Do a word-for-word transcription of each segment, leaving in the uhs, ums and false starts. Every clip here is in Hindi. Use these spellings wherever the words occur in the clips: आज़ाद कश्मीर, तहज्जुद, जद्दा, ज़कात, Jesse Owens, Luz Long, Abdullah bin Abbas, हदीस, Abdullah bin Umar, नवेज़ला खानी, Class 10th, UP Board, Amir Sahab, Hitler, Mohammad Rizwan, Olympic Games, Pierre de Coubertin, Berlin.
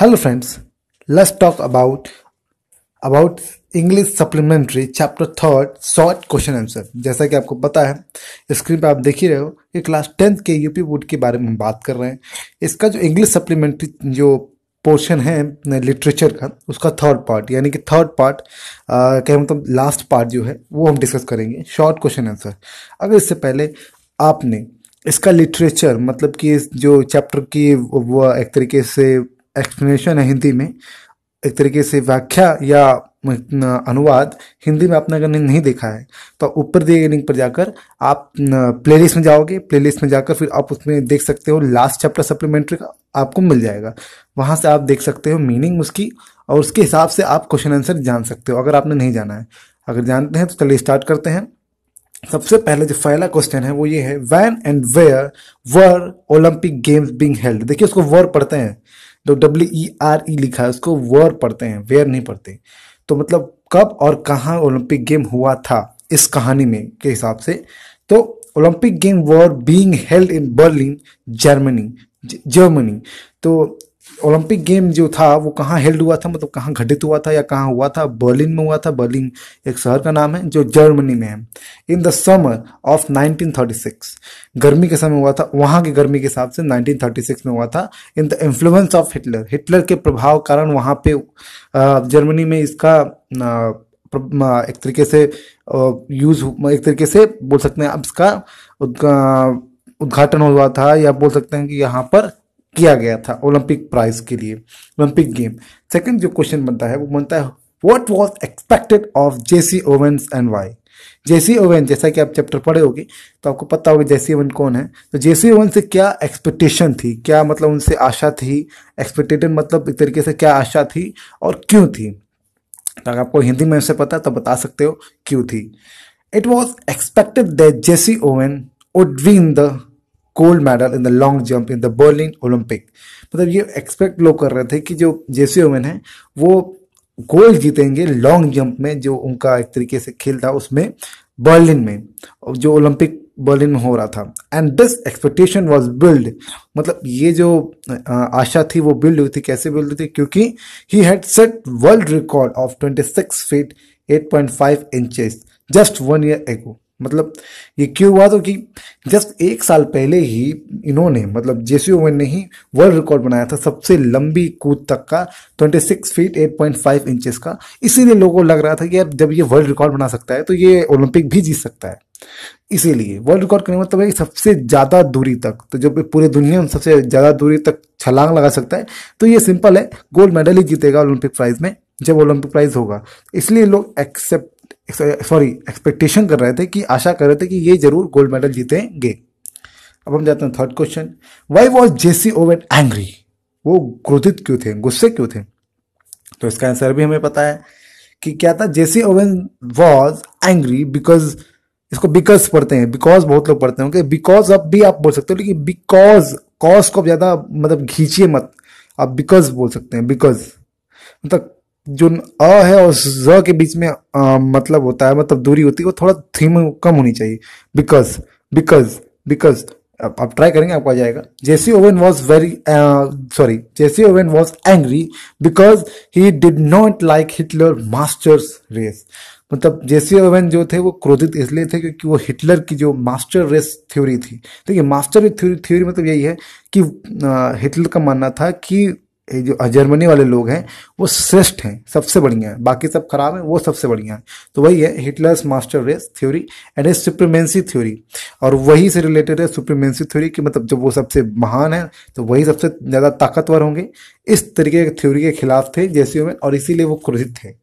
Hello friends, let's talk about about English supplementary chapter third short question answer. जैसा कि आपको पता है, स्क्रीन पे आप देख ही रहे हो कि क्लास टेंथ के यूपी बोर्ड के बारे में हम बात कर रहे हैं। इसका जो इंग्लिश सप्लीमेंट्री जो पोर्शन है लिटरेचर का, उसका थर्ड पार्ट यानी कि थर्ड पार्ट क्या मतलब लास्ट पार्ट जो है वो हम डिस्कस करेंगे शॉर्ट क्वेश्चन आंसर। अगर इससे पहले आपने इसका लिटरेचर मतलब कि जो चैप्टर की वो एक तरीके से एक्सप्लेनेशन है हिंदी में, एक तरीके से व्याख्या या अनुवाद हिंदी में आपने अगर नहीं देखा है तो ऊपर दिए गए लिंक पर जाकर आप प्लेलिस्ट में जाओगे। प्लेलिस्ट में जाकर फिर आप उसमें देख सकते हो लास्ट चैप्टर सप्लीमेंट्री का आपको मिल जाएगा। वहां से आप देख सकते हो मीनिंग उसकी और उसके हिसाब से आप क्वेश्चन आंसर जान सकते हो अगर आपने नहीं जाना है। अगर जानते हैं तो चलिए स्टार्ट करते हैं। सबसे पहले जो पहला क्वेश्चन है वो ये है, when and where were Olympic games being held. देखिए उसको वर पढ़ते हैं, जो डब्ल्यू ई आर ई लिखा है उसको वर पढ़ते हैं, वेयर नहीं पढ़ते। तो मतलब कब और कहाँ ओलंपिक गेम हुआ था इस कहानी में के हिसाब से। तो Olympic game were being held in Berlin Germany Germany तो ओलंपिक गेम जो था वो कहाँ हेल्ड हुआ था, मतलब कहाँ घटित हुआ था या कहाँ हुआ था। बर्लिन में हुआ था। बर्लिन एक शहर का नाम है जो जर्मनी में है। In the summer of nineteen thirty six, गर्मी के समय हुआ था, वहाँ की गर्मी के हिसाब से नाइनटीन थर्टी सिक्स में हुआ था। In the influence of Hitler, Hitler के प्रभाव कारण वहाँ पे जर्मनी में इसका एक तरीके से यूज एक तरीके से बोल सकते हैं आप, इसका उद्घाटन हुआ था या बोल सकते हैं कि यहाँ पर किया गया था ओलंपिक प्राइज के लिए ओलंपिक गेम। सेकंड जो क्वेश्चन बनता है वो बनता है, what was expected of Jesse Owens and why. Jesse Owens, जैसा कि आप चैप्टर पढ़े होगे तो आपको पता होगा जेसी ओवेंस कौन है। तो जेसी ओवेंस से क्या एक्सपेक्टेशन थी, क्या मतलब उनसे आशा थी, एक्सपेक्टेशन मतलब एक तरीके से क्या आशा थी और क्यों थी। तो अगर आपको हिंदी में उससे पता तो बता सकते हो क्यों थी। It was expected that Jesse Owen would win the gold medal in the long jump in the Berlin Olympic. मतलब ये एक्सपेक्ट लोग कर रहे थे कि जो जेसी ओवेन है वो गोल्ड जीतेंगे लॉन्ग जंप में, जो उनका एक तरीके से खेल था उसमें बर्लिन में, जो ओलंपिक बर्लिन में हो रहा था। And this expectation was build, मतलब ये जो आशा थी वो बिल्ड हुई थी। कैसे बिल्ड हुई थी? क्योंकि he had set world record of twenty six feet eight point five inches just one year ago. मतलब ये क्यों हुआ तो कि जस्ट एक साल पहले ही इन्होंने मतलब जेसी ओवेन ने ही वर्ल्ड रिकॉर्ड बनाया था सबसे लंबी कूद तक का, छब्बीस फीट आठ पॉइंट फाइव इंचेस का। इसीलिए लोगों को लग रहा था कि यार जब ये वर्ल्ड रिकॉर्ड बना सकता है तो ये ओलंपिक भी जीत सकता है। इसीलिए वर्ल्ड रिकॉर्ड करने मतलब है सबसे ज़्यादा दूरी तक, तो जब पूरे दुनिया में सबसे ज़्यादा दूरी तक छलांग लगा सकता है तो ये सिंपल है, गोल्ड मेडल ही जीतेगा ओलंपिक प्राइज में जब ओलंपिक प्राइज होगा। इसलिए लोग एक्सेप्ट सॉरी एक्सपेक्टेशन कर रहे थे कि आशा कर रहे थे कि ये जरूर गोल्ड मेडल जीतेंगे। अब हम जाते हैं third question, why was Jesse Owen angry. वो क्रोधित क्यों थे, गुस्से क्यों थे। तो इसका आंसर भी हमें पता है कि क्या था, Jesse Owen was angry because, इसको बिकॉज पढ़ते हैं, बिकॉज बहुत लोग पढ़ते होंगे, बिकॉज अब भी आप बोल सकते हो लेकिन बिकॉज कॉज को ज्यादा मतलब खींचिए मत, आप बिकॉज बोल सकते हैं। बिकॉज मतलब जो अ है और ज के बीच में आ, मतलब होता है, मतलब दूरी होती है, वो थोड़ा थीम कम होनी चाहिए। बिकॉज बिकॉज बिकॉज आप ट्राई करेंगे आपको आ जाएगा। Jesse Owen was very sorry Jesse Owen was angry because he did not like Hitler masters race. मतलब जेसी ओवेन जो थे वो क्रोधित इसलिए थे क्योंकि वो हिटलर की जो मास्टर रेस थ्योरी थी। देखिए मास्टर रेस थ्योरी थ्योरी मतलब यही है कि आ, हिटलर का मानना था कि जो जर्मनी वाले लोग हैं वो श्रेष्ठ हैं, सबसे बढ़िया है, बाकी सब खराब है, वो सबसे बढ़िया है। तो वही है Hitler's master race theory and is supremacy theory, और वही से रिलेटेड है सुप्रीमेंसी थ्योरी कि मतलब जब वो सबसे महान है तो वही सबसे ज़्यादा ताकतवर होंगे। इस तरीके के थ्योरी के खिलाफ थे जेसी ओवेन और इसीलिए वो क्रोधित थे।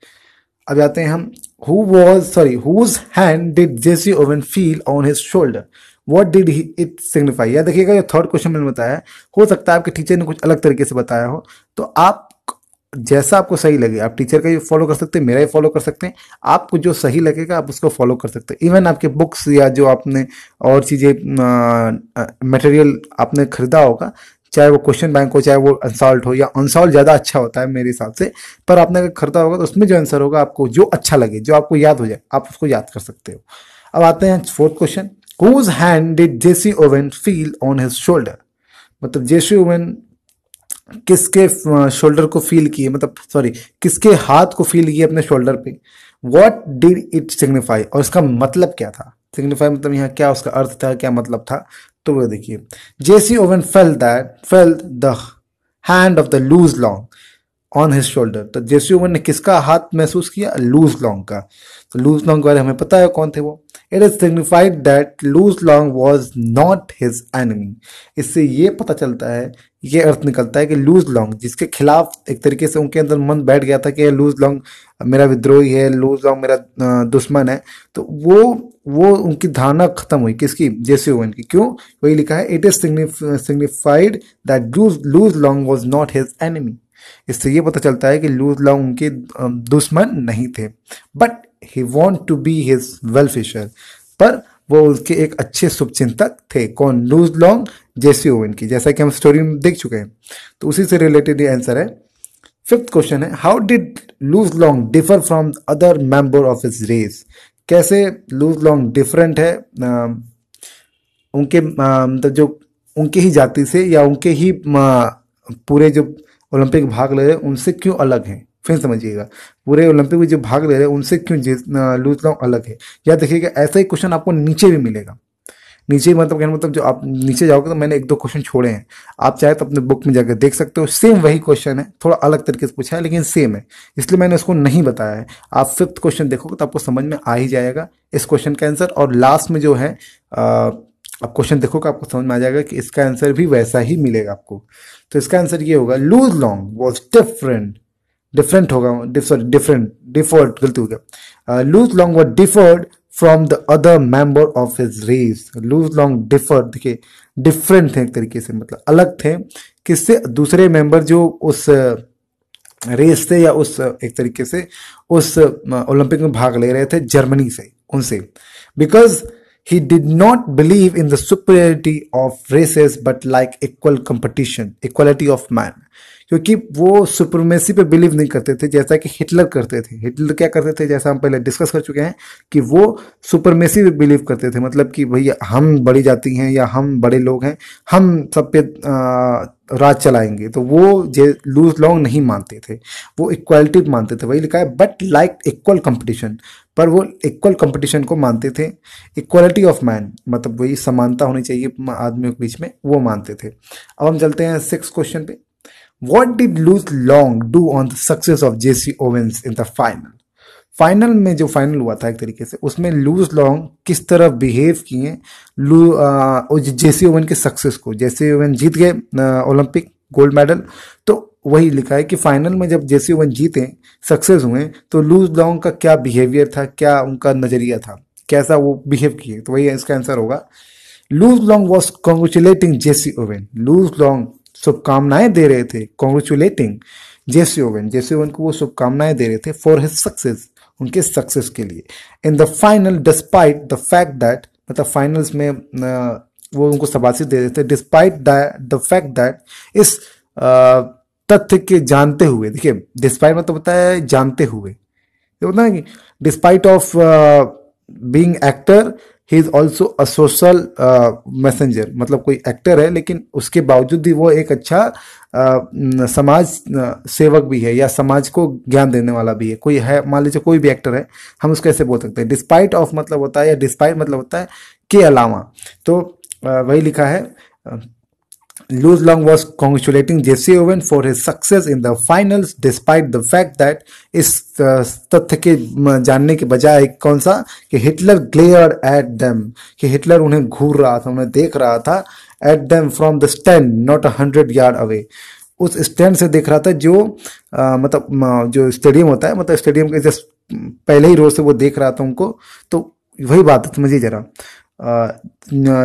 अब जाते हैं हम, who was sorry whose hand did Jesse Owen feel on his shoulder, what did he it signify. या देखिएगा ये थर्ड क्वेश्चन मैंने बताया, हो सकता है आपके टीचर ने कुछ अलग तरीके से बताया हो, तो आप जैसा आपको सही लगे आप टीचर का ही फॉलो कर सकते हैं, मेरा ही फॉलो कर सकते हैं, आपको जो सही लगेगा आप उसको फॉलो कर सकते हैं। इवन आपके बुक्स या जो आपने और चीज़ें मटेरियल आपने खरीदा होगा, चाहे वो क्वेश्चन बैंक हो चाहे वो अनसॉल्व हो, या अनसॉल्व ज़्यादा अच्छा होता है मेरे हिसाब से, पर आपने अगर खरीदा होगा तो उसमें जो आंसर होगा आपको जो अच्छा लगे जो आपको याद हो जाए आप उसको याद कर सकते हो। अब आते हैं fourth question, Whose hand did Jesse Owens feel on his shoulder? मतलब जेसी ओवेन किसके शोल्डर को फील किए, मतलब सॉरी किसके हाथ को फील किए अपने शोल्डर पे. व्हाट डिड इट सिग्निफाई, और इसका मतलब क्या था. सिग्निफाई मतलब यहाँ क्या उसका अर्थ था, क्या मतलब था, तो वो देखिए. Jesse Owen felt that felt the hand of the Luz Long on his shoulder. तो जेसी ओवन ने किसका हाथ महसूस किया, लूज लॉन्ग का. तो लूज लॉन्ग के बारे में हमें पता है कौन थे वो. It is signified that Luz Long was not his enemy. इससे ये पता चलता है, ये अर्थ निकलता है कि लूज लॉन्ग जिसके खिलाफ एक तरीके से उनके अंदर मन बैठ गया था कि लूज लॉन्ग मेरा विद्रोही है, लूज लॉन्ग मेरा दुश्मन है, तो वो वो उनकी धारणा खत्म हुई. किसकी, जेसी ओवन की. क्यों, वही लिखा है it is signified that Luz Long was not his enemy. इससे ये पता चलता है कि लूज लॉन्ग उनके दुश्मन नहीं थे, but he want to be his वेलफिशर. पर वो उसके एक अच्छे शुभचिंतक थे. कौन, लूज लॉन्ग, जेसी ओवन की, जैसा कि हम स्टोरी में देख चुके हैं. तो उसी से रिलेटेड ये आंसर है. फिफ्थ क्वेश्चन है, how did Luz Long differ from other member of his race. कैसे लूज लॉन्ग डिफरेंट है आ, उनके आ, जो उनके ही जाति से या उनके ही आ, पूरे जो ओलंपिक भाग ले रहे उनसे क्यों अलग हैं. फिर समझिएगा, पूरे ओलंपिक में जो भाग ले रहे हैं उनसे क्यों लूज लॉन्ग अलग है. या देखिएगा ऐसा ही क्वेश्चन आपको नीचे भी मिलेगा. नीचे मतलब कहना मतलब जो आप नीचे जाओगे तो मैंने एक दो क्वेश्चन छोड़े हैं, आप चाहे तो अपने बुक में जाकर देख सकते हो. सेम वही क्वेश्चन है, थोड़ा अलग तरीके से पूछा है लेकिन सेम है, इसलिए मैंने उसको नहीं बताया है. आप फिफ्थ क्वेश्चन देखोगे तो आपको समझ में आ ही जाएगा इस क्वेश्चन का आंसर. और लास्ट में जो है आप क्वेश्चन देखोगे आपको समझ में आ जाएगा कि इसका आंसर भी वैसा ही मिलेगा आपको. तो इसका आंसर ये होगा, Luz Long was different different होगा सॉरी डिफरेंट डिफर्ड गलती हो गया. Luz Long was differed from the other member of his race. Luz Long differ, देखिए डिफरेंट थे एक तरीके से, मतलब अलग थे किससे, दूसरे मेंबर जो उस रेस से या उस एक तरीके से उस ओलंपिक में भाग ले रहे थे जर्मनी से, उनसे. Because he did not believe in the superiority of races but like equal competition, equality of man. क्योंकि वो सुप्रीमेसी पे बिलीव नहीं करते थे जैसा कि हिटलर करते थे. हिटलर क्या करते थे, जैसा हम पहले डिस्कस कर चुके हैं कि वो सुप्रीमेसी पे बिलीव करते थे, मतलब कि भैया हम बड़ी जाति हैं या हम बड़े लोग हैं, हम सब पे आ, राज चलाएंगे. तो वो जे लूज लॉन्ग नहीं मानते थे, वो इक्वालिटी मानते थे. वही लिखा है बट लाइक इक्वल कंपटीशन, पर वो इक्वल कंपटीशन को मानते थे. इक्वालिटी ऑफ मैन मतलब वही समानता होनी चाहिए आदमियों के बीच में, वो मानते थे. अब हम चलते हैं सिक्स क्वेश्चन पे. What did Luz Long do on the success of Jesse Owens in the final? Final में जो फाइनल हुआ था एक तरीके से उसमें लूज लॉन्ग किस तरह बिहेव किए लू जेसी ओवन के सक्सेस को. जेसी ओवन जीत गए ओलंपिक गोल्ड मेडल, तो वही लिखा है कि फाइनल में जब जेसी ओवन जीते सक्सेस हुए तो लूज लॉन्ग का क्या बिहेवियर था, क्या उनका नजरिया था, कैसा वो बिहेव किए. तो वही इसका आंसर होगा, Luz Long was congratulating Jesse Owen. Luz Long शुभकामनाएं दे रहे थे, congratulating Jesse Owen. Jesse Owen को वो शुभकामनाएं दे रहे थे फॉर हिज सक्सेस, उनके सक्सेस के लिए. In the final despite the fact that, मतलब फाइनल्स में वो उनको शाबाशी दे रहे थे डिस्पाइट द फैक्ट दैट, इस तथ्य के जानते हुए. देखिए डिस्पाइट मतलब होता है जानते हुए, ये होता है कि despite of being actor he is also a social messenger, मतलब कोई एक्टर है लेकिन उसके बावजूद भी वो एक अच्छा uh, समाज uh, सेवक भी है या समाज को ज्ञान देने वाला भी है. कोई है, मान लीजिए कोई भी एक्टर है, हम उसको ऐसे बोल सकते हैं. डिस्पाइट ऑफ मतलब होता है, या डिस्पाइट मतलब होता है के अलावा. तो uh, वही लिखा है, Luz Long was congratulating Jesse Owen for his success in the finals despite the fact that, इस तथ्य के जानने के बजाय कौन सा, कि हिटलर ग्लेयर एट देम, कि हिटलर उन्हें घूर रहा था, उन्हें देख रहा था. At them from the stand not a hundred yard away, उस स्टैंड से देख रहा था जो आ, मतलब जो स्टेडियम होता है, मतलब स्टेडियम के जस्ट पहले ही रो से वो देख रहा था उनको. तो वही बात है, समझिए जरा,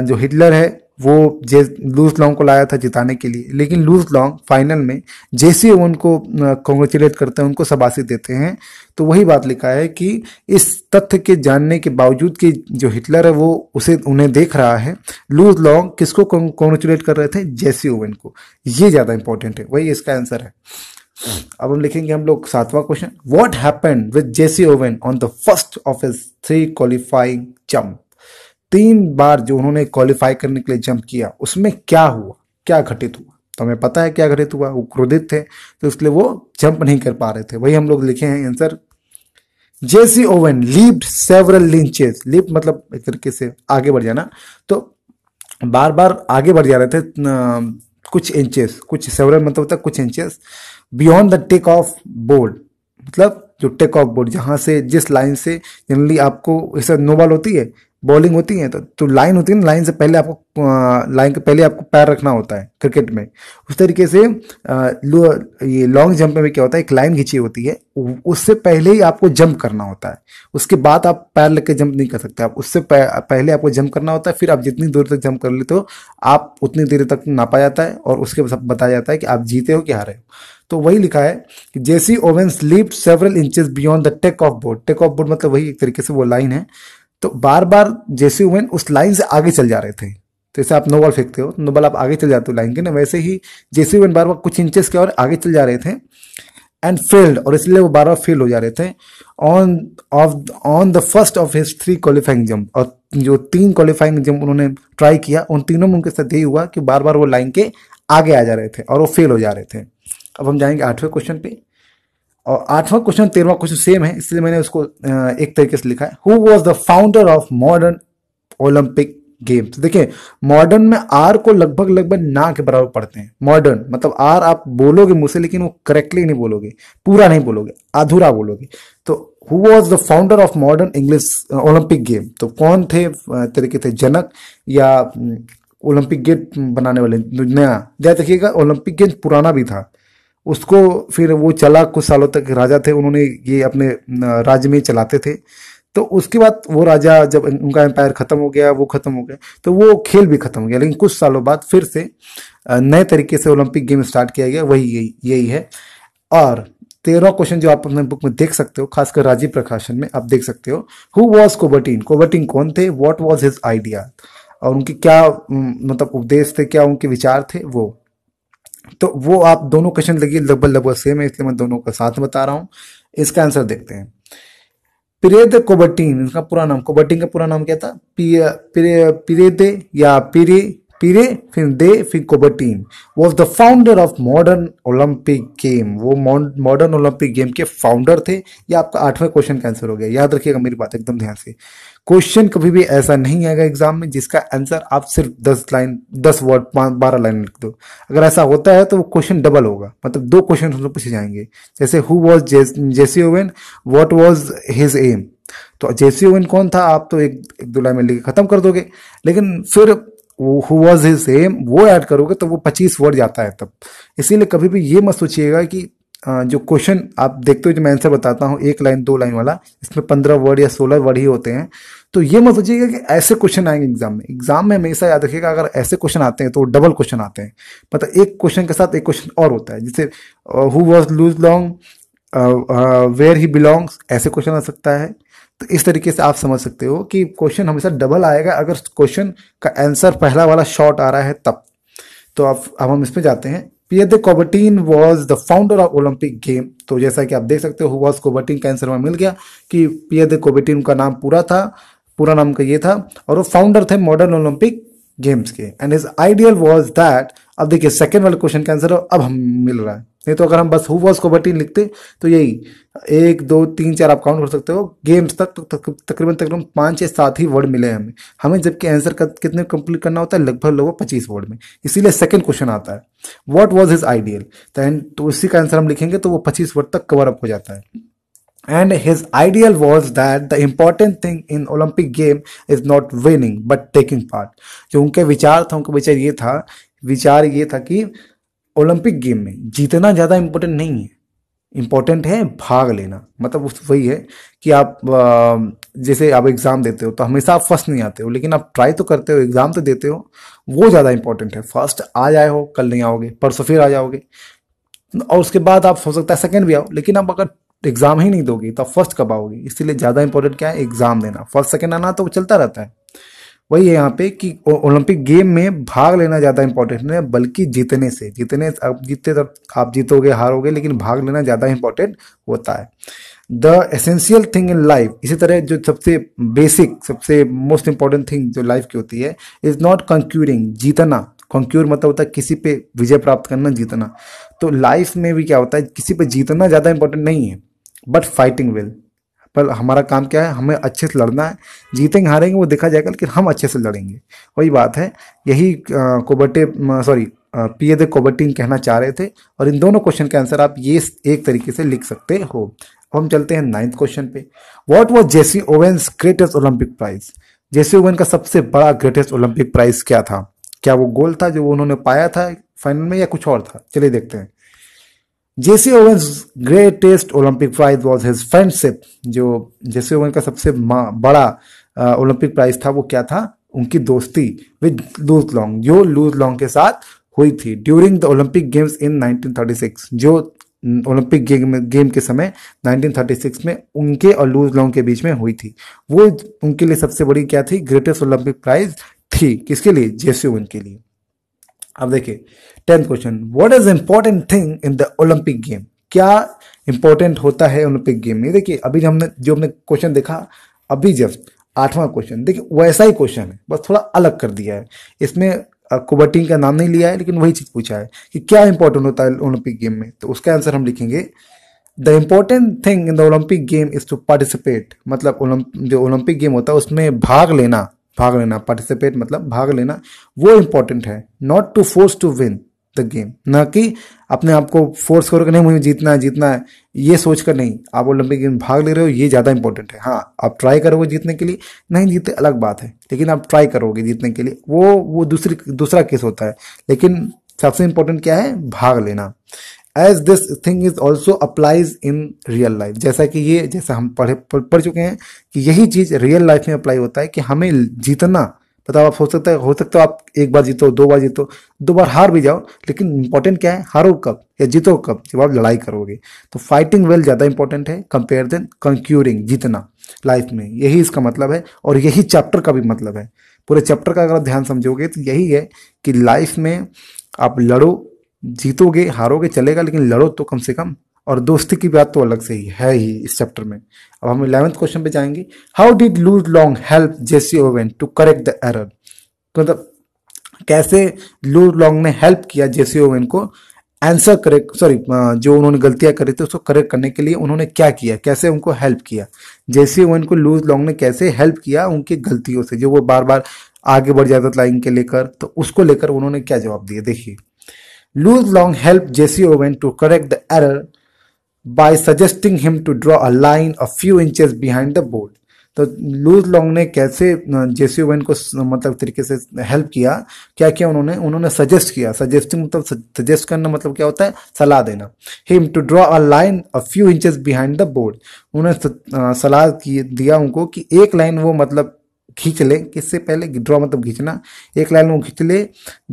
जो हिटलर है वो जे लूज लॉन्ग को लाया था जिताने के लिए, लेकिन लूज लॉन्ग फाइनल में जेसी ओवन को कॉन्ग्रेचुलेट करते हैं, उनको शाबाशी देते हैं. तो वही बात लिखा है कि इस तथ्य के जानने के बावजूद कि जो हिटलर है वो उसे उन्हें देख रहा है. लूज लॉन्ग किसको कॉन्ग्रेचुलेट कर रहे थे, जेसी ओवन को. ये ज़्यादा इंपॉर्टेंट है, वही इसका आंसर है. अब हम लिखेंगे हम लोग सातवां question. What happened with Jesse Owen on the first of his three qualifying jump. तीन बार जो उन्होंने क्वालिफाई करने के लिए जंप किया उसमें क्या हुआ, क्या घटित हुआ. तो हमें पता है क्या घटित हुआ, वो क्रोधित थे तो इसलिए वो जंप नहीं कर पा रहे थे। वही हम लोग लिखे हैं answer. Jesse Owen leaped several inches, leap मतलब एक तरीके से आगे बढ़ जाना, तो बार बार आगे बढ़ जा रहे थे कुछ इंचेस, कुछ सेवरल मतलब होता है कुछ inches, beyond the take off board मतलब जो टेक ऑफ बोर्ड जहाँ से जिस लाइन से जनरली आपको जैसे नो बॉल होती है बॉलिंग होती है तो, तो लाइन होती है ना, लाइन से पहले आपको लाइन के पहले आपको पैर रखना होता है क्रिकेट में। उस तरीके से आ, लो, ये लॉन्ग जंप में क्या होता है एक लाइन खींची होती है उससे पहले ही आपको जंप करना होता है, उसके बाद आप पैर लेके जंप नहीं कर सकते, आप उससे पह, पहले आपको जंप करना होता है। फिर आप जितनी दूर तक जंप कर लेते हो आप उतनी देर तक नापा जाता है और उसके बाद बताया जाता है कि आप जीते हो कि हारे हो। तो वही लिखा है कि Jesse Owens leaped several inches beyond the take off board, take off board मतलब वही एक तरीके से वो लाइन है, तो बार बार जेसी ओवेन उस लाइन से आगे चल जा रहे थे। तो जैसे आप नो बॉल फेंकते हो नो बॉल आप आगे चल जाते हो लाइन के ना, वैसे ही जेसी ओवेन बार बार कुछ इंचेस के और आगे चल जा रहे थे एंड फेल्ड, और इसलिए वो बार बार फेल हो जा रहे थे on off on the first of his three qualifying jump, और जो तीन क्वालिफाइंग जंप उन्होंने ट्राई किया उन तीनों में उनके साथ यही हुआ कि बार बार वो लाइन के आगे आ जा रहे थे और वो फेल हो जा रहे थे। अब हम जाएंगे आठवें क्वेश्चन पे, और आठवां क्वेश्चन तेरहवां क्वेश्चन सेम है इसलिए मैंने उसको एक तरीके से लिखा है। Who was the founder of modern Olympic games, देखिए मॉडर्न में आर को लगभग लगभग ना के बराबर पढ़ते हैं, मॉडर्न मतलब आर आप बोलोगे मुंह से लेकिन वो करेक्टली नहीं बोलोगे, पूरा नहीं बोलोगे, अधूरा बोलोगे। तो who was the founder of modern English Olympic game, तो कौन थे तरीके थे जनक या ओलंपिक गेम बनाने वाले, नया याद रखिएगा ओलंपिक गेम पुराना भी था उसको, फिर वो चला कुछ सालों तक, राजा थे उन्होंने ये अपने राज्य में चलाते थे, तो उसके बाद वो राजा जब उनका एम्पायर खत्म हो गया वो खत्म हो गया तो वो खेल भी खत्म हो गया, लेकिन कुछ सालों बाद फिर से नए तरीके से ओलंपिक गेम स्टार्ट किया गया, वही यही यही है। और तेरह क्वेश्चन जो आप अपने बुक में देख सकते हो खासकर राजीव प्रकाशन में आप देख सकते हो, हु वॉज कोबर्टिन, कोबर्टिन कौन थे, वॉट वॉज हिज आइडिया, और उनके क्या मतलब उपदेश थे, क्या उनके विचार थे वो, तो वो आप दोनों क्वेश्चन लगे लगभग लगभग सेम है इसलिए मैं दोनों का साथ बता रहा हूं। इसका आंसर देखते हैं। पियरे दे कोबर्टिन, इनका पूरा नाम, कोबर्टिन का पूरा नाम क्या था, पियरे दे या पिरे पिरे फिर दे फिर Coubertin, was the founder of modern Olympic game, वो मॉडर्न ओलंपिक गेम के फाउंडर थे। ये आपका आठवें क्वेश्चन का आंसर हो गया। याद रखिएगा मेरी बात एकदम ध्यान से, क्वेश्चन कभी भी ऐसा नहीं आएगा एग्जाम में जिसका आंसर आप सिर्फ दस लाइन दस वर्ड बारह लाइन लिख दो, अगर ऐसा होता है तो वो क्वेश्चन डबल होगा, मतलब दो क्वेश्चन हम लोग पूछे जाएंगे। जैसे who was Jesse Owen, what was his aim, तो जेसी ओवेन कौन था आप तो एक, एक दो लाइन में लिख खत्म कर दोगे, लेकिन फिर हु वाज हिज एम वो ऐड करोगे तो वो पच्चीस वर्ड जाता है तब। इसीलिए कभी भी ये मत सोचिएगा कि जो क्वेश्चन आप देखते हो जो मैं आंसर बताता हूँ एक लाइन दो लाइन वाला इसमें पंद्रह वर्ड या सोलह वर्ड ही होते हैं, तो ये मत सोचिएगा कि ऐसे क्वेश्चन आएंगे एग्जाम में। एग्जाम में हमेशा याद रखिएगा अगर ऐसे क्वेश्चन आते हैं तो डबल क्वेश्चन आते हैं, मतलब एक क्वेश्चन के साथ एक क्वेश्चन और होता है। जैसे who was Luz Long, where he belongs, ऐसे क्वेश्चन आ सकता है। तो इस तरीके से आप समझ सकते हो कि क्वेश्चन हमेशा डबल आएगा अगर क्वेश्चन का आंसर पहला वाला शॉर्ट आ रहा है तब। तो अब अब हम इसमें जाते हैं। Pierre de Coubertin was the founder of Olympic game, तो जैसा कि आप देख सकते हो वॉज कोबर्टिन का आंसर में मिल गया कि पियरे दे कोबर्टिन का नाम पूरा था, पूरा नाम का ये था, और वो फाउंडर थे मॉडर्न ओलंपिक गेम्स के। And his ideal was that, अब देखिए सेकंड वाले क्वेश्चन का आंसर अब हम मिल रहा है, नहीं तो अगर हम बस हु वॉज कोबर्टिन लिखते तो यही एक दो तीन चार आप काउंट कर सकते हो गेम्स तक, तो तकरीबन तकरीबन पाँच या सात ही वर्ड मिले हमें हमें जबकि आंसर कितने कंप्लीट करना होता है लगभग लगभग पच्चीस वर्ड में। इसीलिए सेकंड क्वेश्चन आता है what was his ideal, then तो उसी का आंसर हम लिखेंगे तो वो पच्चीस वर्ड तक कवर अप हो जाता है। And his ideal was that the important thing in Olympic game is not winning but taking part. जो उनका विचार था उनका विचार ये था विचार ये था कि ओलंपिक गेम में जीतना ज़्यादा इम्पोर्टेंट नहीं है, इम्पोर्टेंट है भाग लेना। मतलब उस वही है कि आप जैसे आप एग्ज़ाम देते हो तो हमेशा आप फर्स्ट नहीं आते हो लेकिन आप ट्राई तो करते हो, एग्ज़ाम तो देते हो, वो ज़्यादा इम्पोर्टेंट है। फर्स्ट आ जाए हो कल नहीं आओगे, परसों फिर आ जाओगे और उसके बाद आप हो सकता है सेकेंड भी आओ, लेकिन आप अगर एग्जाम ही नहीं दोगे तो फर्स्ट कब आओगे। इसीलिए ज़्यादा इंपॉर्टेंट क्या है एग्जाम देना, फर्स्ट सेकंड आना तो वो चलता रहता है। वही है यहाँ पे कि ओलंपिक गेम में भाग लेना ज़्यादा इंपॉर्टेंट नहीं है बल्कि जीतने से जीतने आप जीतते तब आप जीतोगे हारोगे लेकिन भाग लेना ज़्यादा इंपॉर्टेंट होता है। The essential thing in life, इसी तरह जो सबसे बेसिक सबसे मोस्ट इंपॉर्टेंट थिंग जो लाइफ की होती है इज नॉट कंक्यूरिंग जीतना, कॉन्क्यूर मतलब होता है किसी पे विजय प्राप्त करना, जीतना। तो लाइफ में भी क्या होता है, किसी पे जीतना ज़्यादा इंपॉर्टेंट नहीं है बट फाइटिंग विल। पर हमारा काम क्या है, हमें अच्छे से लड़ना है, जीतेंगे हारेंगे वो देखा जाएगा, लेकिन हम अच्छे से लड़ेंगे। वही बात है, यही कोबटे सॉरी पियर दे कुबर्टिन कहना चाह रहे थे। और इन दोनों क्वेश्चन के आंसर आप ये एक तरीके से लिख सकते हो। अब हम चलते हैं नाइन्थ क्वेश्चन पे। What was Jesse Owens greatest Olympic prize? Jesse Owen का सबसे बड़ा ग्रेटेस्ट ओलंपिक प्राइज क्या था? क्या वो गोल था जो उन्होंने पाया था फाइनल में या कुछ और था? चलिए देखते हैं। Jesse Owens greatest Olympic prize was his friendship. जो जेसी ओवेन का सबसे बड़ा ओलंपिक प्राइज था वो क्या था? उनकी दोस्ती विद लूज लॉन्ग, जो लूज लॉन्ग के साथ हुई थी during the Olympic games in nineteen thirty six. जो ओलंपिक गेम गेम के समय नाइनटीन थर्टी सिक्स में उनके और लूज लॉन्ग के बीच में हुई थी, वो उनके लिए सबसे बड़ी क्या थी? ग्रेटेस्ट ओलंपिक प्राइज थी। किसके लिए? जेसी ओवन के लिए। अब देखिए tenth question, what is important thing in the Olympic game? क्या इंपॉर्टेंट होता है ओलंपिक गेम में? देखिए अभी हमने जो हमने क्वेश्चन देखा अभी जस्ट आठवां क्वेश्चन, देखिए वैसा ही क्वेश्चन है, बस थोड़ा अलग कर दिया है। इसमें कुबर्टिन का नाम नहीं लिया है लेकिन वही चीज पूछा है कि क्या इंपॉर्टेंट होता है ओलंपिक गेम में। तो उसका आंसर हम लिखेंगे, the important thing in the Olympic game is to participate. मतलब जो ओलंपिक गेम होता है उसमें भाग लेना, भाग लेना पार्टिसिपेट मतलब भाग लेना, वो इम्पोर्टेंट है। Not to force to win the game, ना कि अपने आप को फोर्स करो कि नहीं मुझे जीतना है जीतना है, ये सोचकर नहीं। आप ओलंपिक गेम भाग ले रहे हो ये ज़्यादा इंपॉर्टेंट है। हाँ आप ट्राई करोगे जीतने के लिए, नहीं जीते अलग बात है, लेकिन आप ट्राई करोगे जीतने के लिए, वो वो दूसरी दूसरा केस होता है। लेकिन सबसे इंपॉर्टेंट क्या है? भाग लेना। As this thing is also applies in real life, जैसा कि ये जैसा हम पढ़े पढ़ चुके हैं कि यही चीज़ रियल लाइफ में अप्लाई होता है कि हमें जीतना, पता आप हो सकता है हो सकता है आप एक बार जीतो, दो बार जीतो, दो बार हार भी जाओ, लेकिन इंपॉर्टेंट क्या है? हारो कब या जीतो कब? जब आप लड़ाई करोगे। तो फाइटिंग वेल ज़्यादा इंपॉर्टेंट है कंपेयर देन कंक्यूरिंग, जीतना लाइफ में, यही इसका मतलब है। और यही चैप्टर का भी मतलब है, पूरे चैप्टर का अगर आप ध्यान समझोगे तो यही है कि लाइफ में आप लड़ो, जीतोगे हारोगे चलेगा, लेकिन लड़ो तो कम से कम। और दोस्ती की बात तो अलग से ही है ही इस चैप्टर में। अब हम इलेवेंथ क्वेश्चन पे जाएंगे। How did Luz Long help Jesse Owen to correct the error? मतलब कैसे लूज लॉन्ग ने हेल्प किया जेसी ओवेन को आंसर करेक्ट, सॉरी जो उन्होंने गलतियां करी थी उसको करेक्ट करने के लिए उन्होंने क्या किया, कैसे उनको हेल्प किया? जेसी ओवेन को लूज लॉन्ग ने कैसे हेल्प किया उनकी गलतियों से, जो वो बार बार आगे बढ़ जाता था लाइन के लेकर, तो उसको लेकर उन्होंने क्या जवाब दिया? देखिए, Luz Long help Jesse Owen to correct the error by suggesting him to draw a line a few inches behind the board. तो लूज लॉन्ग ने कैसे जेसी ओवेन को मतलब तरीके से हेल्प किया? क्या किया उन्होंने? उन्होंने सजेस्ट किया, सजेस्टिंग मतलब सजेस्ट करना मतलब क्या होता है? सलाह देना। Him to draw a line a few inches behind the board, उन्होंने सलाह दिया उनको कि एक लाइन वो मतलब खींच ले, किससे पहले, ड्रॉ मतलब खींचना, एक लाइन वो खींच ले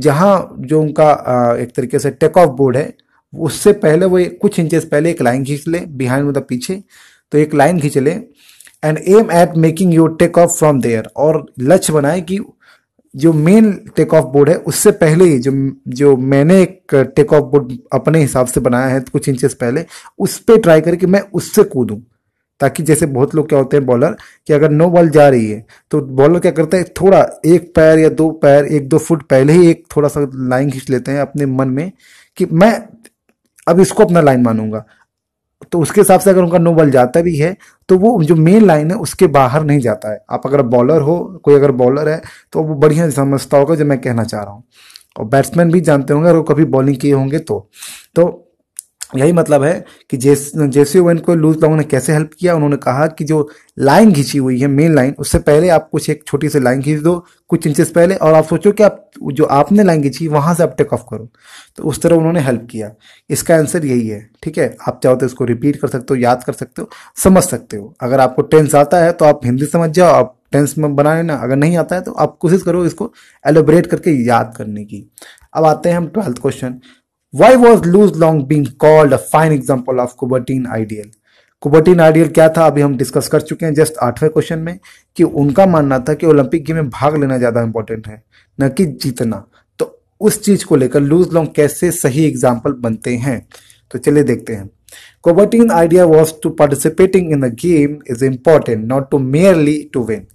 जहाँ जो उनका एक तरीके से टेक ऑफ बोर्ड है उससे पहले वो कुछ इंचेस पहले एक लाइन खींच ले, बिहाइंड मतलब पीछे, तो एक लाइन खींच ले। And aim at making your take off from there, और लक्ष्य बनाए कि जो मेन टेक ऑफ बोर्ड है उससे पहले ही, जो जो मैंने एक टेक ऑफ बोर्ड अपने हिसाब से बनाया है कुछ इंचेस पहले, उस पर ट्राई करके मैं उससे कूदूँ। ताकि जैसे बहुत लोग क्या होते हैं बॉलर, कि अगर नो बॉल जा रही है तो बॉलर क्या करता है, थोड़ा एक पैर या दो पैर एक दो फुट पहले ही एक थोड़ा सा लाइन खींच लेते हैं अपने मन में कि मैं अब इसको अपना लाइन मानूंगा। तो उसके हिसाब से अगर उनका नो बॉल जाता भी है तो वो जो मेन लाइन है उसके बाहर नहीं जाता है। आप अगर बॉलर हो, कोई अगर बॉलर है तो वो बढ़िया समझता होगा जो मैं कहना चाह रहा हूँ, और बैट्समैन भी जानते होंगे अगर वो कभी बॉलिंग किए होंगे तो तो यही मतलब है कि जेस जेसी ओवेन को लूज लॉन्ग ने कैसे हेल्प किया। उन्होंने कहा कि जो लाइन खींची हुई है मेन लाइन, उससे पहले आप कुछ एक छोटी सी लाइन खींच दो कुछ इंचेस पहले, और आप सोचो कि आप जो आपने लाइन खींची वहां से आप टेक ऑफ करो। तो उस तरह उन्होंने हेल्प किया। इसका आंसर यही है। ठीक है, आप चाहो तो इसको रिपीट कर सकते हो, याद कर सकते हो, समझ सकते हो। अगर आपको टेंस आता है तो आप हिंदी समझ जाओ, आप टेंस में बना लेना। अगर नहीं आता है तो आप कोशिश करो इसको एलोबरेट करके याद करने की। अब आते हैं हम twelfth question. Why was Luz Long being called a fine example of Coubertin ideal? Coubertin ideal क्या था अभी हम डिस्कस कर चुके हैं जस्ट आठवें क्वेश्चन में, कि उनका मानना था कि ओलंपिक गेम में भाग लेना ज़्यादा इंपॉर्टेंट है, न कि जीतना। तो उस चीज़ को लेकर लूज लॉन्ग कैसे सही एग्जाम्पल बनते हैं, तो चलिए देखते हैं। Coubertin idea was to participating in the game is important not to merely to win.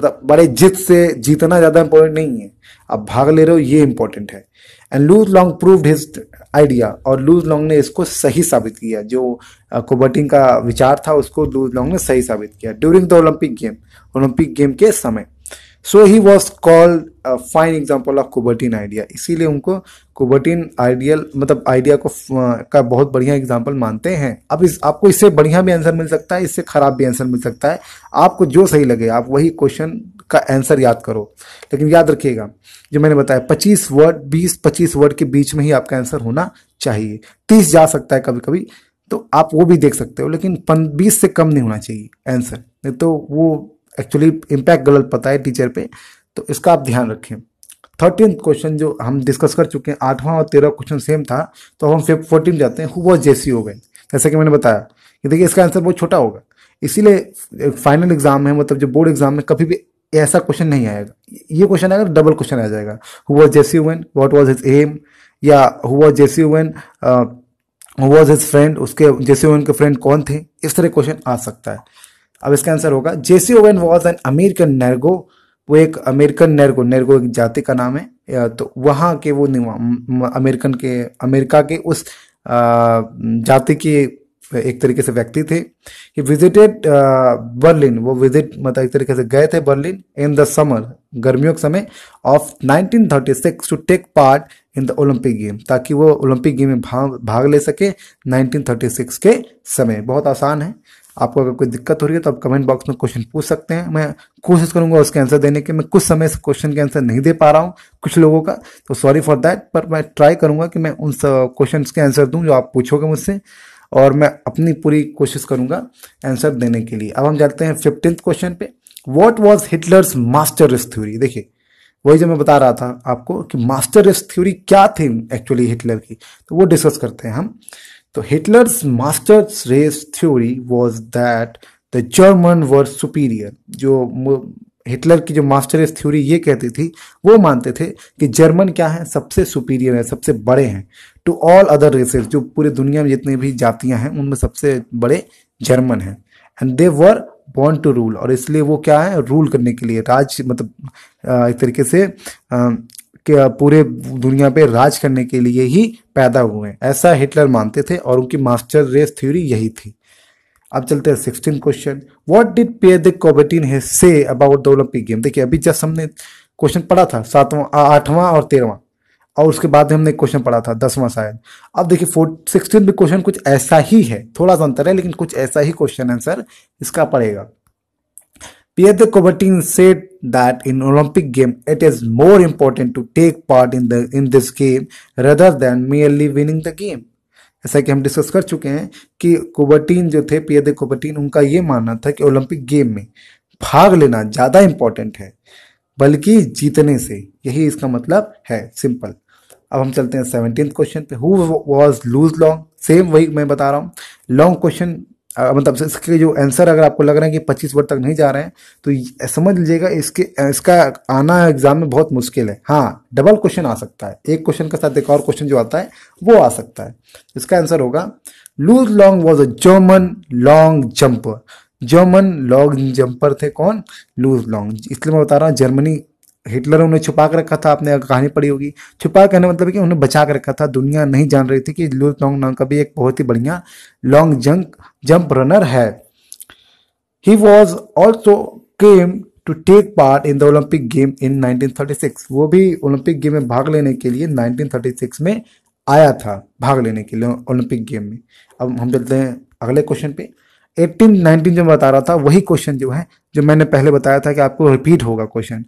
मतलब बड़े जिद से जीतना ज़्यादा इम्पोर्टेंट नहीं है, आप भाग ले रहे हो ये इम्पोर्टेंट है। And Luz Long proved his idea, और लूज लॉन्ग ने इसको सही साबित किया, जो कुबर्टिन का विचार था उसको लूज लॉन्ग ने सही साबित किया during the Olympic game, Olympic game के समय। So he was called fine example of Coubertin idea, इसीलिए उनको कुबर्टिन आइडियल मतलब आइडिया को uh, का बहुत बढ़िया एग्जाम्पल मानते हैं। अब इस आपको इससे बढ़िया भी आंसर मिल सकता है, इससे खराब भी आंसर मिल सकता है, आपको जो सही लगे आप वही क्वेश्चन का आंसर याद करो। लेकिन याद रखिएगा जो मैंने बताया पच्चीस वर्ड बीस पच्चीस वर्ड के बीच में ही आपका आंसर होना चाहिए, तीस जा सकता है कभी कभी तो आप वो भी देख सकते हो, लेकिन बीस से कम नहीं होना चाहिए आंसर, नहीं तो वो एक्चुअली इम्पैक्ट गलत पता है टीचर पे, तो इसका आप ध्यान रखें। थर्टीन क्वेश्चन जो हम डिस्कस कर चुके हैं, आठवां और तेरह क्वेश्चन सेम था, तो हम फिफ्थ फोर्टीन जाते हैं। हु वॉज जेसी ओवेन, जैसे कि मैंने बताया कि देखिए इसका आंसर बहुत छोटा होगा, इसीलिए फाइनल एग्जाम है मतलब जो बोर्ड एग्जाम में कभी भी ऐसा क्वेश्चन नहीं आएगा, ये क्वेश्चन आएगा डबल क्वेश्चन आ जाएगा। Who was Jesse Owen, what was his aim, या who was Jesse Owen, who was his friend, उसके जेसी ओवेन के फ्रेंड कौन थे, इस तरह क्वेश्चन आ सकता है। अब इसका आंसर होगा Jesse Owen was an American नर्गो, वो एक अमेरिकन नर्गो, नर्गो एक जाति का नाम है, तो वहाँ के वो अमेरिकन के अमेरिका के उस जाति के एक तरीके से व्यक्ति थे। ही विजिटेड बर्लिन, वो विजिट मतलब एक तरीके से गए थे बर्लिन इन द समर, गर्मियों के समय of nineteen thirty six to take part in the Olympic game, ताकि वो ओलंपिक गेम में भाग भाग ले सके नाइनटीन थर्टी सिक्स के समय। बहुत आसान है, आपको अगर कोई दिक्कत हो रही है तो आप कमेंट बॉक्स में क्वेश्चन पूछ सकते हैं, मैं कोशिश करूंगा उसके आंसर देने के। मैं कुछ समय से क्वेश्चन के आंसर नहीं दे पा रहा हूं कुछ लोगों का, तो सॉरी फॉर दैट, पर मैं ट्राई करूंगा कि मैं उन क्वेश्चन के आंसर दूं जो आप पूछोगे मुझसे, और मैं अपनी पूरी कोशिश करूंगा आंसर देने के लिए। अब हम जाते हैं फिफ्टींथ क्वेश्चन पे, what was Hitler's master race theory. देखिए वही जो मैं बता रहा था आपको कि मास्टर रेस थ्योरी क्या थी एक्चुअली हिटलर की, तो वो डिस्कस करते हैं हम। तो Hitler's master race theory was that the German were superior, जो हिटलर की जो मास्टर रेस थ्योरी ये कहती थी, वो मानते थे कि जर्मन क्या है, सबसे सुपीरियर है, सबसे बड़े हैं टू ऑल अदर रेसेस, जो पूरी दुनिया में जितनी भी जातियां हैं उनमें सबसे बड़े जर्मन हैं। And they were born to rule, और इसलिए वो क्या है, रूल करने के लिए, राज मतलब एक तरीके से के पूरे दुनिया पे राज करने के लिए ही पैदा हुए हैं, ऐसा हिटलर मानते थे, और उनकी मास्टर रेस थ्योरी यही थी। अब चलते हैं sixteen question, what did Pierre de Coubertin say about the Olympic game. देखिए अभी जस्ट हमने क्वेश्चन पढ़ा था सातवां आठवां और तेरहवां, और उसके बाद हमने क्वेश्चन पढ़ा था दसवां शायद। अब देखिए सिक्सटीन में क्वेश्चन कुछ ऐसा ही है, थोड़ा सा अंतर है लेकिन कुछ ऐसा ही क्वेश्चन आंसर इसका पड़ेगा। Pierre de Coubertin said that in Olympic game it is more important to take part in the in this game rather than merely winning the game. ऐसा कि हम डिस्कस कर चुके हैं कि कुबर्टिन जो थे Pierre de Coubertin, उनका ये मानना था कि ओलंपिक गेम में भाग लेना ज़्यादा इम्पोर्टेंट है बल्कि जीतने से, यही इसका मतलब है, सिंपल। अब हम चलते हैं सेवनटीन्थ क्वेश्चन पे, who was Luz Long, same वही मैं बता रहा हूँ। लॉन्ग क्वेश्चन मतलब इसके जो आंसर अगर आपको लग रहा है कि पच्चीस वर्ड तक नहीं जा रहे हैं तो समझ लीजिएगा इसके इसका आना एग्जाम में बहुत मुश्किल है। हाँ, डबल क्वेश्चन आ सकता है, एक क्वेश्चन के साथ एक और क्वेश्चन जो आता है वो आ सकता है। इसका आंसर होगा Luz Long was a German long jumper, German long jumper थे कौन, लूज लॉन्ग। इसलिए मैं बता रहा हूँ जर्मनी, हिटलर उन्हें छुपा कर रखा था, आपने कहानी पढ़ी होगी, छुपा करने मतलब कि उन्हें बचा कर रखा था, दुनिया नहीं जान रही थी कि लूज लॉन्ग नाम का भी एक बहुत ही बढ़िया लॉन्ग जंप जंप रनर है। He was also came to take part in the Olympic game in nineteen thirty six, वो भी ओलंपिक गेम में भाग लेने के लिए नाइनटीन थर्टी सिक्स में आया था, भाग लेने के लिए ओलंपिक गेम में। अब हम चलते हैं अगले क्वेश्चन पे, एटीन नाइनटीन जो मैं बता रहा था वही क्वेश्चन जो है, जो मैंने पहले बताया था कि आपको रिपीट होगा क्वेश्चन,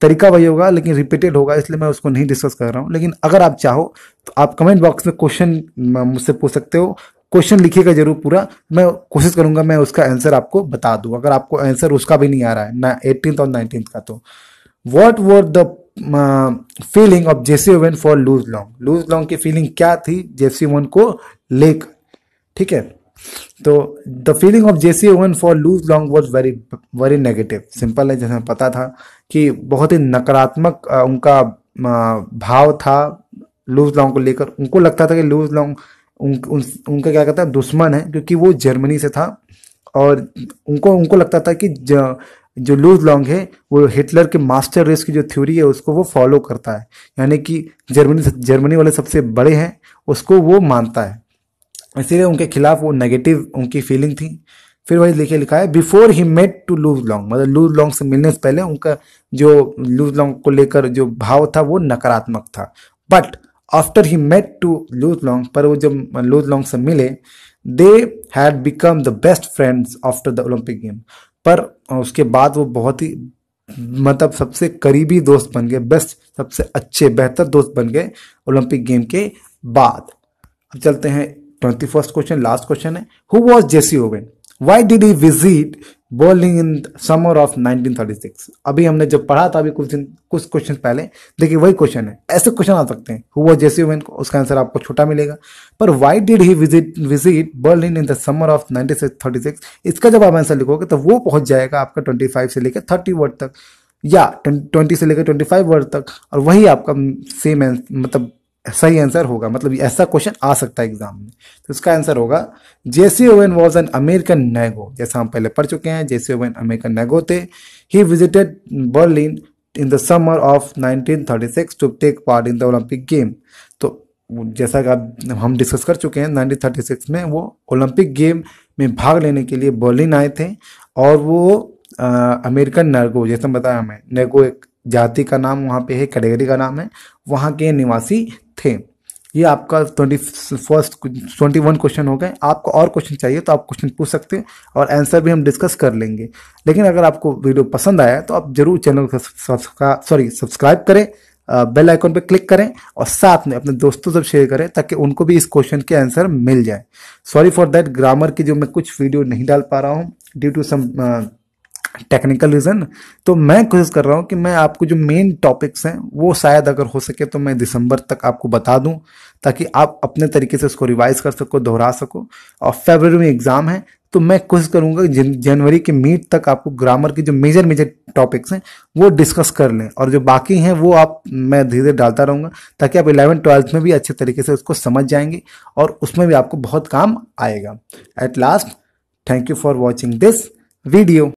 तरीका वही होगा लेकिन रिपीटेड होगा, इसलिए मैं उसको नहीं डिस्कस कर रहा हूँ। लेकिन अगर आप चाहो तो आप कमेंट बॉक्स में क्वेश्चन मुझसे पूछ सकते हो, क्वेश्चन लिखिएगा जरूर पूरा, मैं कोशिश करूंगा मैं उसका आंसर आपको बता दूं अगर आपको आंसर उसका भी नहीं आ रहा है ना एटीन और नाइनटीन का। तो what were the feeling of Jesse Owen for Luz Long, Luz Long की फीलिंग क्या थी जेसी ओवेन को लेकर, ठीक है। तो the feeling of Jesse Owen for Luz Long was very very negative, simple है, जैसे पता था कि बहुत ही नकारात्मक उनका भाव था लूज लॉन्ग को लेकर, उनको लगता था कि लूज लॉन्ग उन, उन, उनका क्या कहता है दुश्मन है, क्योंकि वो जर्मनी से था और उनको उनको लगता था कि जो लूज लॉन्ग है वो हिटलर के मास्टर रेस की जो थ्योरी है उसको वो फॉलो करता है, यानी कि जर्मनी जर्मनी वाले सबसे बड़े हैं उसको वो मानता है, इसीलिए उनके खिलाफ वो नेगेटिव उनकी फीलिंग थी। फिर वही लिखे लिखा है before he met to Luz Long, मतलब लूज लॉन्ग से मिलने से पहले उनका जो लूज लॉन्ग को लेकर जो भाव था वो नकारात्मक था। But after he met to Luz Long, पर वो जब लूज लॉन्ग से मिले they had become the best friends after the Olympic game, पर उसके बाद वो बहुत ही मतलब सबसे करीबी दोस्त बन गए, बेस्ट सबसे अच्छे बेहतर दोस्त बन गए ओलंपिक गेम के बाद। अब चलते हैं twenty first question, last question है who was Jesse Owen, why did he visit Berlin in summer of nineteen thirty six. अभी हमने जब पढ़ा था अभी कुछ दिन कुछ क्वेश्चन पहले, देखिए वही क्वेश्चन है, ऐसे क्वेश्चन आ सकते हैं हु वॉज जेसी ओवेन, उसका आंसर आपको छोटा मिलेगा, पर why did he visit visit Berlin in the summer of nineteen thirty six, इसका जब आप आंसर लिखोगे तो वो पहुंच जाएगा आपका पच्चीस से लेकर तीस वर्ड तक या बीस से लेकर पच्चीस वर्ड तक, और वही आपका सेम मतलब सही आंसर होगा, मतलब ऐसा क्वेश्चन आ सकता है एग्जाम में। तो इसका आंसर होगा Jesse Owen was an American नेगो, जैसा हम पहले पढ़ चुके हैं जेसी ओवेन अमेरिकन नेगो थे। He visited Berlin in the summer of nineteen thirty six to take part in the Olympic game. तो जैसा कि हम डिस्कस कर चुके हैं नाइनटीन थर्टी सिक्स में वो ओलंपिक गेम में भाग लेने के लिए बर्लिन आए थे, और वो आ, अमेरिकन नेगो, जैसा बताया हमें नेगो एक जाति का नाम वहाँ पे है, कैटेगरी का नाम है, वहाँ के निवासी थे। ये आपका twenty first twenty one question हो गए। आपको और क्वेश्चन चाहिए तो आप क्वेश्चन पूछ सकते हैं और आंसर भी हम डिस्कस कर लेंगे। लेकिन अगर आपको वीडियो पसंद आया तो आप जरूर चैनल को सॉरी सब्सक्राइब करें, बेल आइकॉन पर क्लिक करें और साथ में अपने दोस्तों से शेयर करें ताकि उनको भी इस क्वेश्चन के आंसर मिल जाए। सॉरी फॉर दैट, ग्रामर की जो मैं कुछ वीडियो नहीं डाल पा रहा हूँ due to some technical reason, तो मैं कोशिश कर रहा हूँ कि मैं आपको जो मेन टॉपिक्स हैं वो शायद अगर हो सके तो मैं दिसंबर तक आपको बता दूँ ताकि आप अपने तरीके से उसको रिवाइज कर सको, दोहरा सको। और फरवरी में एग्ज़ाम है तो मैं कोशिश करूँगा जनवरी के मिड तक आपको ग्रामर के जो मेजर मेजर टॉपिक्स हैं वो डिस्कस कर लें, और जो बाकी हैं वो आप मैं धीरे धीरे डालता रहूँगा ताकि आप इलेवन ट्वेल्थ में भी अच्छे तरीके से उसको समझ जाएंगे और उसमें भी आपको बहुत काम आएगा। At last, thank you for watching this video.